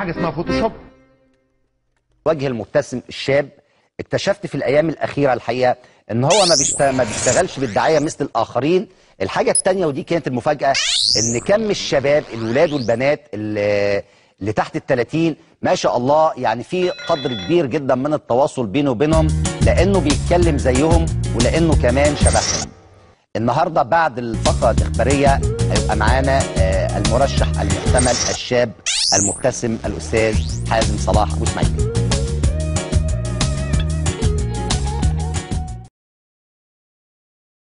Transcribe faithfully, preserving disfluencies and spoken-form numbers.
حاجه اسمها فوتوشوب. وجه المبتسم الشاب اكتشفت في الايام الاخيره الحقيقه ان هو ما ما بيشتغلش بالدعايه مثل الاخرين. الحاجه الثانيه ودي كانت المفاجاه، ان كم الشباب الولاد والبنات اللي اللي تحت ال ثلاثين ما شاء الله يعني في قدر كبير جدا من التواصل بينه وبينهم، لانه بيتكلم زيهم ولانه كمان شبههم. النهارده بعد الفقره الاخباريه هيبقى معانا المرشح المحتمل الشاب المبتسم الاستاذ حازم صلاح أبو سمية.